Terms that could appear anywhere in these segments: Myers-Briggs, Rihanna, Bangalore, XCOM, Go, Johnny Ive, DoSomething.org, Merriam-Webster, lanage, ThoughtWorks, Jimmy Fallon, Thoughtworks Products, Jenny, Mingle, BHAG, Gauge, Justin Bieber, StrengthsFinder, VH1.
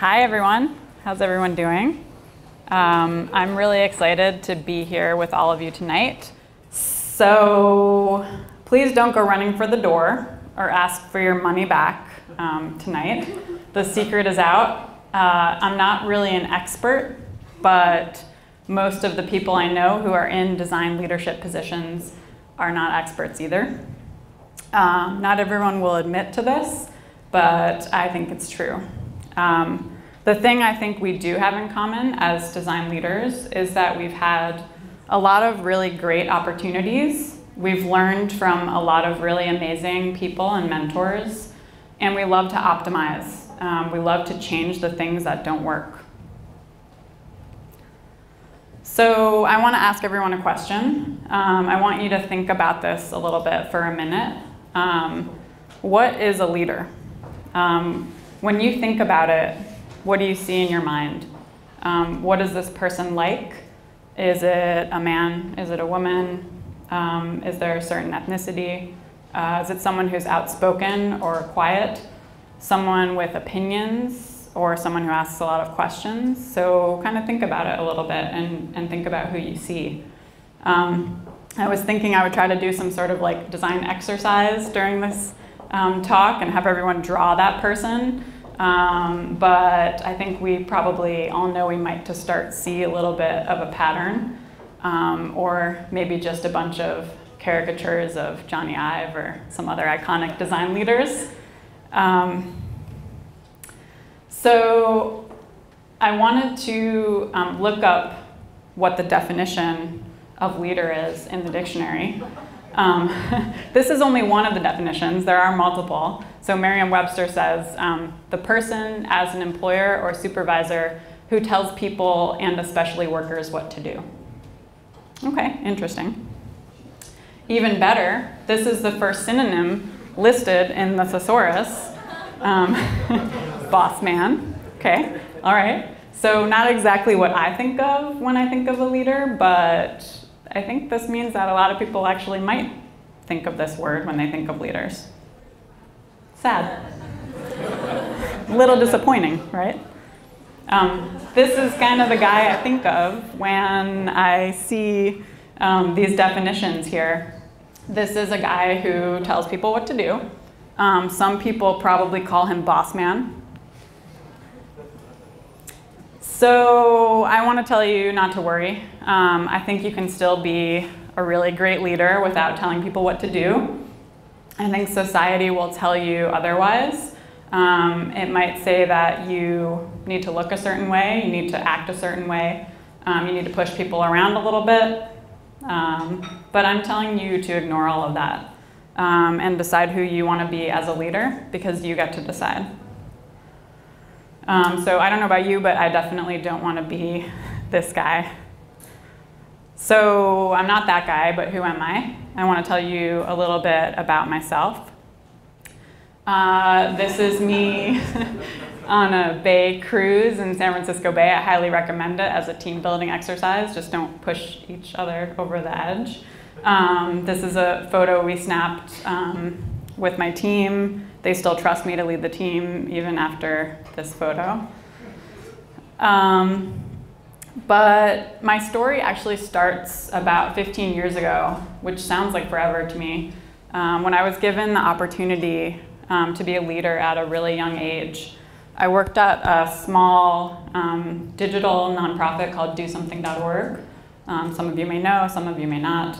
Hi, everyone. How's everyone doing? I'm really excited to be here with all of you tonight. So please don't go running for the door or ask for your money back tonight. The secret is out. I'm not really an expert, but most of the people I know who are in design leadership positions are not experts either. Not everyone will admit to this, but I think it's true. The thing I think we do have in common as design leaders is that we've had a lot of really great opportunities. We've learned from a lot of really amazing people and mentors, and we love to optimize. We love to change the things that don't work. So I want to ask everyone a question. I want you to think about this a little bit for a minute. What is a leader? When you think about it, what do you see in your mind? What is this person like? Is it a man? Is it a woman? Is there a certain ethnicity? Is it someone who's outspoken or quiet? Someone with opinions? Or someone who asks a lot of questions? So kind of think about it a little bit and think about who you see. I was thinking I would try to do some sort of like design exercise during this talk and have everyone draw that person. But I think we probably all know we might see a little bit of a pattern, or maybe just a bunch of caricatures of Johnny Ive or some other iconic design leaders. So I wanted to look up what the definition of leader is in the dictionary. This is only one of the definitions. There are multiple. So Merriam-Webster says, the person as an employer or supervisor who tells people, and especially workers, what to do. OK, interesting. Even better, this is the first synonym listed in the thesaurus. Boss man, okay, all right. So not exactly what I think of when I think of a leader, but I think this means that a lot of people actually might think of this word when they think of leaders. Sad. A little disappointing, right? This is kind of the guy I think of when I see these definitions here. This is a guy who tells people what to do. Some people probably call him boss man. So I want to tell you not to worry. I think you can still be a really great leader without telling people what to do. I think society will tell you otherwise. It might say that you need to look a certain way, you need to act a certain way, you need to push people around a little bit. But I'm telling you to ignore all of that and decide who you want to be as a leader, because you get to decide. So I don't know about you, but I definitely don't want to be this guy. So I'm not that guy, but who am I? I want to tell you a little bit about myself. This is me on a bay cruise in San Francisco Bay. I highly recommend it as a team building exercise. Just don't push each other over the edge. This is a photo we snapped with my team. They still trust me to lead the team even after this photo. But my story actually starts about 15 years ago, which sounds like forever to me, when I was given the opportunity to be a leader at a really young age. I worked at a small digital nonprofit called DoSomething.org. Some of you may know, some of you may not.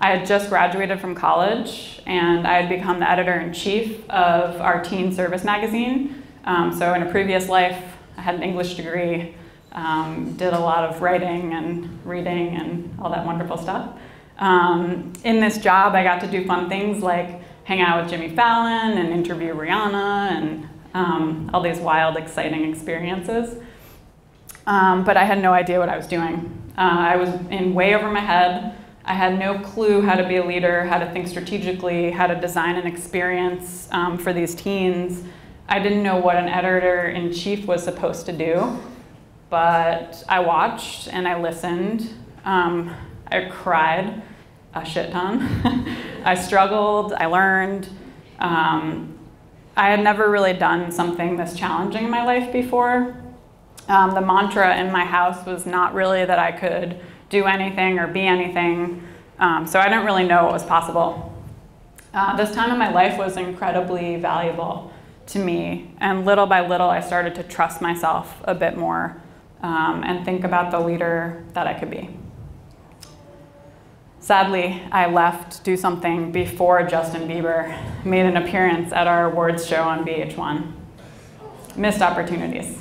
I had just graduated from college, and I had become the editor-in-chief of our teen service magazine. So in a previous life, I had an English degree, did a lot of writing and reading and all that wonderful stuff. In this job, I got to do fun things like hang out with Jimmy Fallon and interview Rihanna and all these wild, exciting experiences. But I had no idea what I was doing. I was in way over my head. I had no clue how to be a leader, how to think strategically, how to design an experience for these teens. I didn't know what an editor-in-chief was supposed to do, but I watched and I listened. I cried a shit ton. I struggled, I learned. I had never really done something this challenging in my life before. The mantra in my house was not really that I could do anything or be anything, so I didn't really know what was possible. This time in my life was incredibly valuable to me, and little by little I started to trust myself a bit more and think about the leader that I could be. Sadly, I left Do Something before Justin Bieber made an appearance at our awards show on VH1. Missed opportunities.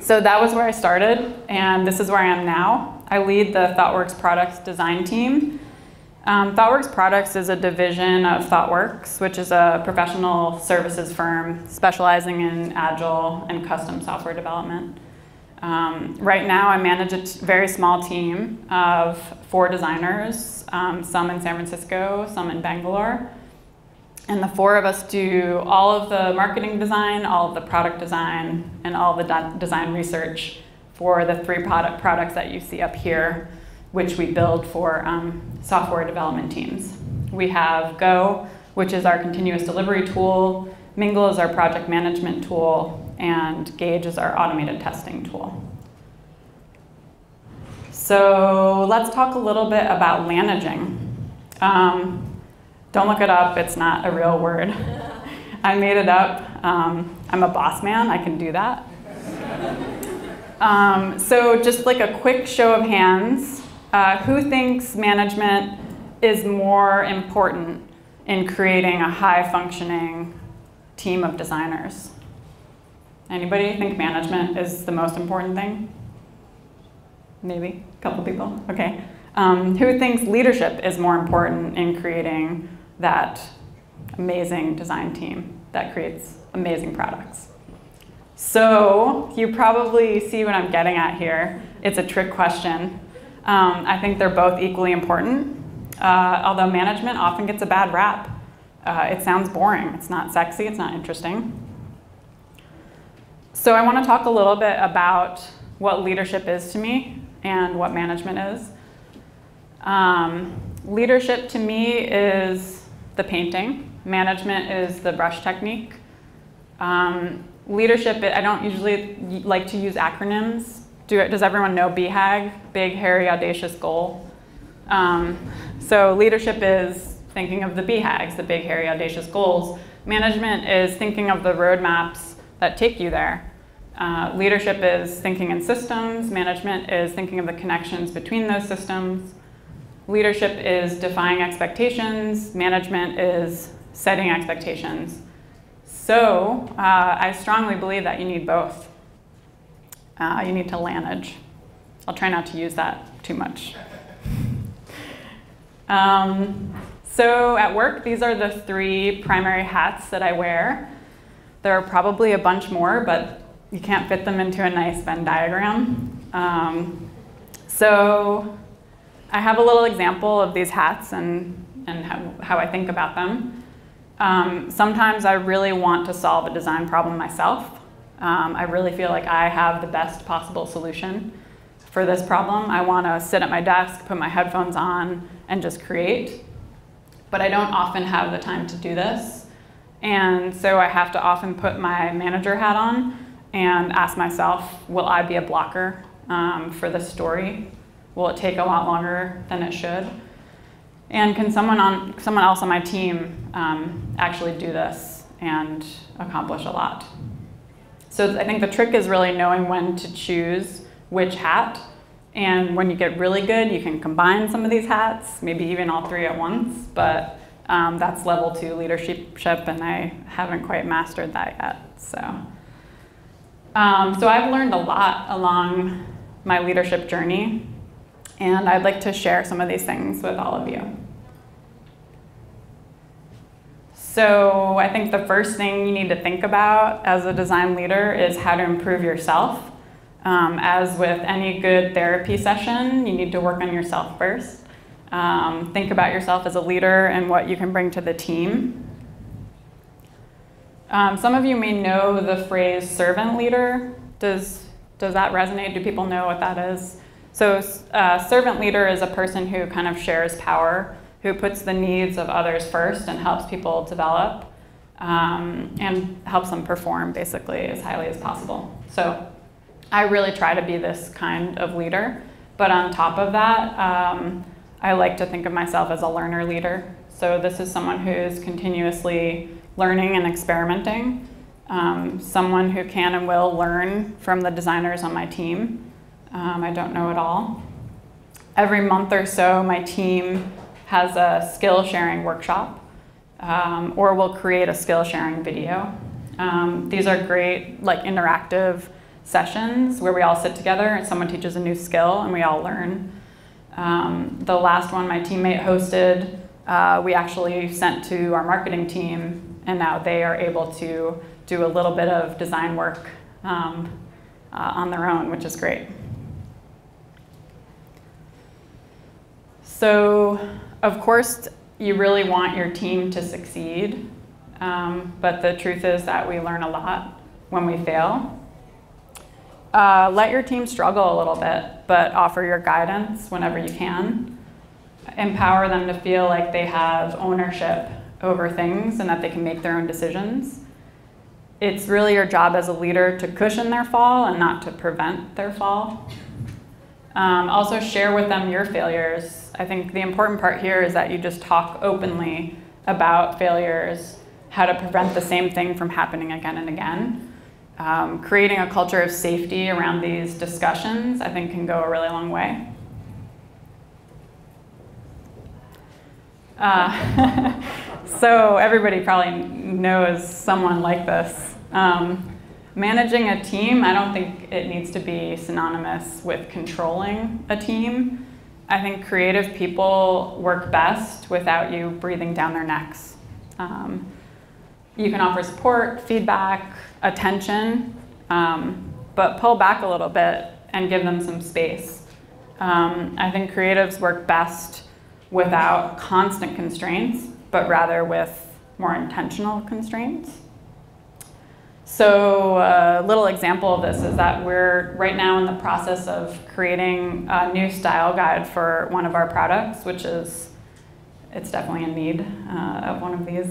So that was where I started, and this is where I am now. I lead the ThoughtWorks Products design team. ThoughtWorks Products is a division of ThoughtWorks, which is a professional services firm specializing in agile and custom software development. Right now, I manage a very small team of 4 designers, some in San Francisco, some in Bangalore. And the 4 of us do all of the marketing design, all of the product design, and all the design research for the 3 products that you see up here, which we build for software development teams. We have Go, which is our continuous delivery tool, Mingle is our project management tool, and Gauge is our automated testing tool. So let's talk a little bit about lanaging. Don't look it up, it's not a real word. I made it up. I'm a boss man, I can do that. So just like a quick show of hands, who thinks management is more important in creating a high-functioning team of designers? Anybody think management is the most important thing? Maybe a couple people, okay. Who thinks leadership is more important in creating that amazing design team that creates amazing products? So you probably see what I'm getting at here. It's a trick question. I think they're both equally important, although management often gets a bad rap. It sounds boring, it's not sexy, it's not interesting. So I want to talk a little bit about what leadership is to me and what management is. Leadership to me is the painting. Management is the brush technique. Leadership, I don't usually like to use acronyms. Does everyone know BHAG? Big, hairy, audacious goal. So leadership is thinking of the BHAGs, the big, hairy, audacious goals. Management is thinking of the roadmaps that take you there. Leadership is thinking in systems. Management is thinking of the connections between those systems. Leadership is defying expectations. Management is setting expectations. So I strongly believe that you need both. You need to lanage. I'll try not to use that too much. So at work, these are the 3 primary hats that I wear. There are probably a bunch more, but you can't fit them into a nice Venn diagram. So I have a little example of these hats and how I think about them. Sometimes I really want to solve a design problem myself. I really feel like I have the best possible solution for this problem. I want to sit at my desk, put my headphones on, and just create. But I don't often have the time to do this. And so I have to often put my manager hat on and ask myself, will I be a blocker for this story? Will it take a lot longer than it should? And can someone else on my team actually do this and accomplish a lot? So I think the trick is really knowing when to choose which hat. And when you get really good, you can combine some of these hats, maybe even all 3 at once. But that's level 2 leadership, and I haven't quite mastered that yet. So I've learned a lot along my leadership journey, and I'd like to share some of these things with all of you. So I think the first thing you need to think about as a design leader is how to improve yourself. As with any good therapy session, you need to work on yourself first. Think about yourself as a leader and what you can bring to the team. Some of you may know the phrase servant leader. Does that resonate? Do people know what that is? So servant leader is a person who kind of shares power who puts the needs of others first and helps people develop and helps them perform basically as highly as possible. So I really try to be this kind of leader. But on top of that, I like to think of myself as a learner leader. So this is someone who's continuously learning and experimenting, someone who can and will learn from the designers on my team. I don't know it all. Every month or so, my team has a skill sharing workshop or will create a skill sharing video. These are great, like, interactive sessions where we all sit together and someone teaches a new skill and we all learn. The last one my teammate hosted, we actually sent to our marketing team, and now they are able to do a little bit of design work on their own, which is great. So, of course, you really want your team to succeed, but the truth is that we learn a lot when we fail. Let your team struggle a little bit, but offer your guidance whenever you can. Empower them to feel like they have ownership over things and that they can make their own decisions. It's really your job as a leader to cushion their fall and not to prevent their fall. Also share with them your failures. I think the important part here is that you just talk openly about failures, how to prevent the same thing from happening again and again. Creating a culture of safety around these discussions, I think, can go a really long way. So everybody probably knows someone like this. Managing a team, I don't think it needs to be synonymous with controlling a team. I think creative people work best without you breathing down their necks. You can offer support, feedback, attention, but pull back a little bit and give them some space. I think creatives work best without constant constraints, but rather with more intentional constraints. So a little example of this is that we're right now in the process of creating a new style guide for one of our products, which is, it's definitely in need of one of these.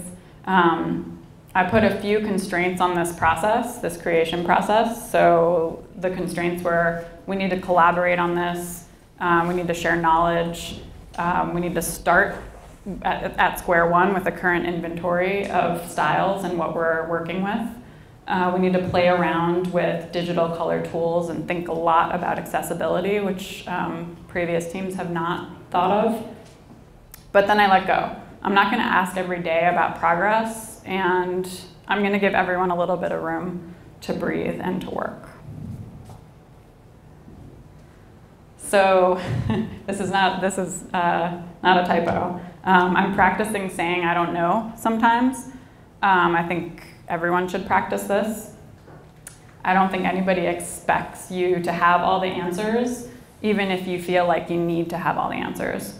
I put a few constraints on this process, this creation process. So the constraints were, we need to collaborate on this, we need to share knowledge, we need to start at square one with the current inventory of styles and what we're working with. We need to play around with digital color tools and think a lot about accessibility, which previous teams have not thought of. But then I let go. I'm not going to ask every day about progress, and I'm going to give everyone a little bit of room to breathe and to work. So this is not a typo. I'm practicing saying I don't know sometimes. I think everyone should practice this. I don't think anybody expects you to have all the answers, even if you feel like you need to have all the answers.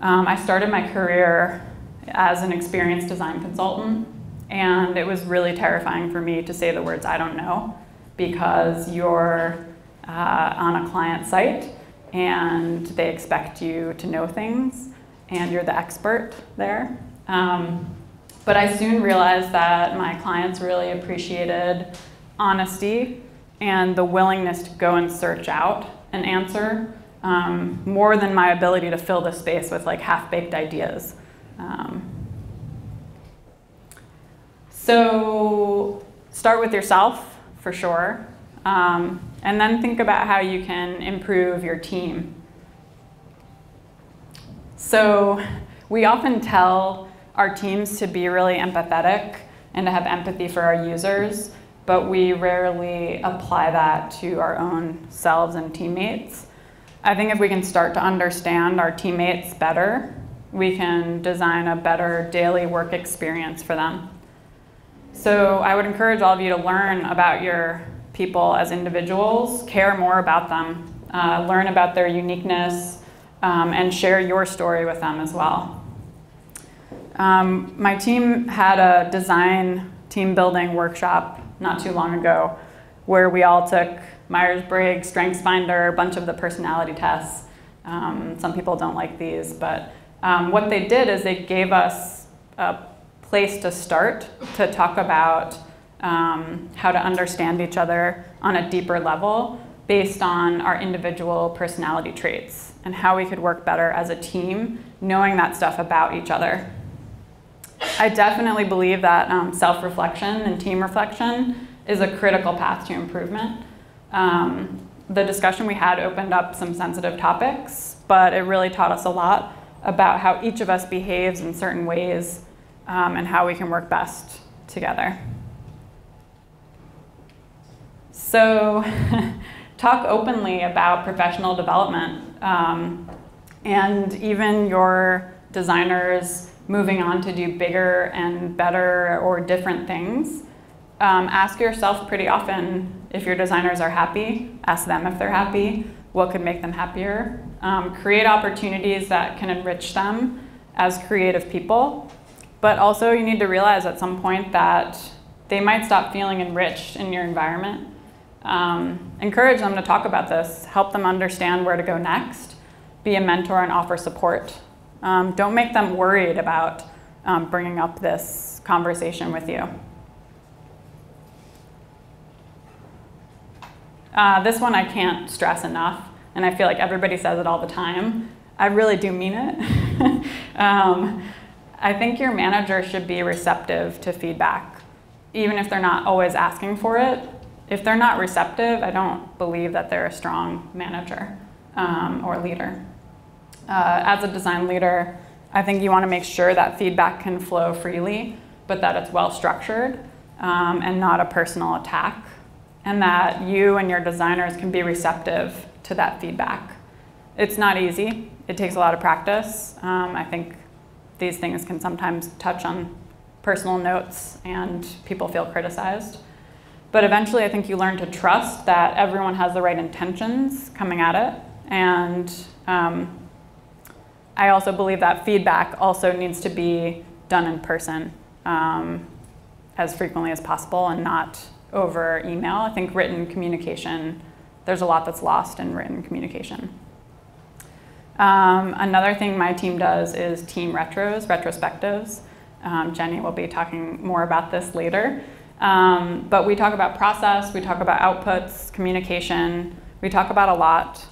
I started my career as an experienced design consultant, and it was really terrifying for me to say the words "I don't know," because you're on a client site and they expect you to know things and you're the expert there. But I soon realized that my clients really appreciated honesty and the willingness to go and search out an answer more than my ability to fill the space with, like, half-baked ideas. So start with yourself, for sure, and then think about how you can improve your team. So we often tell our teams to be really empathetic and to have empathy for our users, but we rarely apply that to our own selves and teammates. I think if we can start to understand our teammates better, we can design a better daily work experience for them. So I would encourage all of you to learn about your people as individuals, care more about them, learn about their uniqueness, and share your story with them as well. My team had a design team building workshop not too long ago where we all took Myers-Briggs, StrengthsFinder, a bunch of the personality tests. Some people don't like these, but What they did is they gave us a place to start to talk about how to understand each other on a deeper level based on our individual personality traits and how we could work better as a team knowing that stuff about each other. I definitely believe that self-reflection and team reflection is a critical path to improvement. The discussion we had opened up some sensitive topics, but it really taught us a lot about how each of us behaves in certain ways and how we can work best together. So talk openly about professional development and even your designers moving on to do bigger and better or different things. Ask yourself pretty often if your designers are happy, ask them if they're happy, what could make them happier. Create opportunities that can enrich them as creative people, but also you need to realize at some point that they might stop feeling enriched in your environment. Encourage them to talk about this, help them understand where to go next, be a mentor and offer support. Don't make them worried about bringing up this conversation with you. This one I can't stress enough, and I feel like everybody says it all the time. I really do mean it. I think your manager should be receptive to feedback, even if they're not always asking for it. If they're not receptive, I don't believe that they're a strong manager or leader. As a design leader, I think you want to make sure that feedback can flow freely, but that it's well structured and not a personal attack, and that you and your designers can be receptive to that feedback. It's not easy. It takes a lot of practice. I think these things can sometimes touch on personal notes and people feel criticized. But eventually, I think you learn to trust that everyone has the right intentions coming at it. And I also believe that feedback also needs to be done in person as frequently as possible and not over email. I think written communication, there's a lot that's lost in written communication. Another thing my team does is team retrospectives. Jenny will be talking more about this later. But we talk about process, we talk about outputs, communication, we talk about a lot,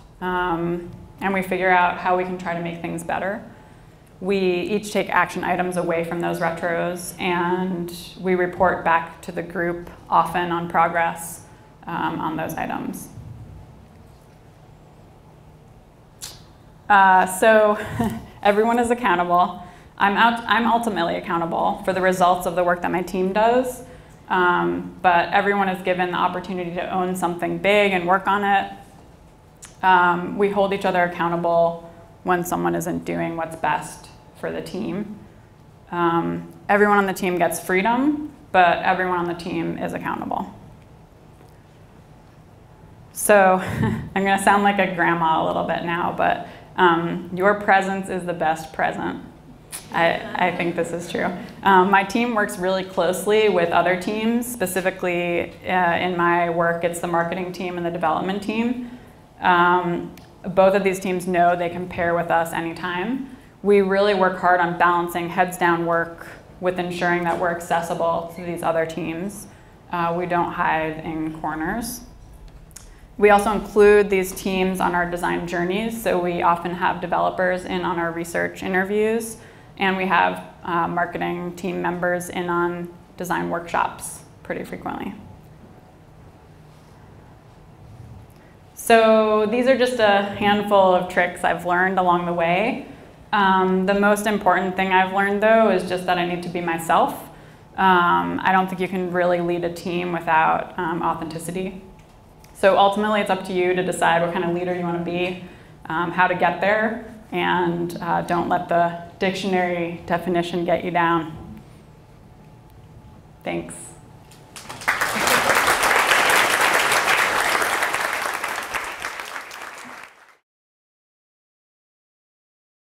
and we figure out how we can try to make things better. We each take action items away from those retros, and we report back to the group often on progress on those items. So everyone is accountable. I'm ultimately accountable for the results of the work that my team does. But everyone is given the opportunity to own something big and work on it. We hold each other accountable when someone isn't doing what's best for the team. Everyone on the team gets freedom, but everyone on the team is accountable. So I'm going to sound like a grandma a little bit now, but your presence is the best present. I think this is true. My team works really closely with other teams. Specifically, in my work, it's the marketing team and the development team. Both of these teams know they can pair with us anytime. We really work hard on balancing heads down work with ensuring that we're accessible to these other teams. We don't hide in corners. We also include these teams on our design journeys, so we often have developers in on our research interviews, and we have marketing team members in on design workshops pretty frequently. So these are just a handful of tricks I've learned along the way. The most important thing I've learned, though, is just that I need to be myself. I don't think you can really lead a team without authenticity. So ultimately, it's up to you to decide what kind of leader you want to be, how to get there, and don't let the dictionary definition get you down. Thanks.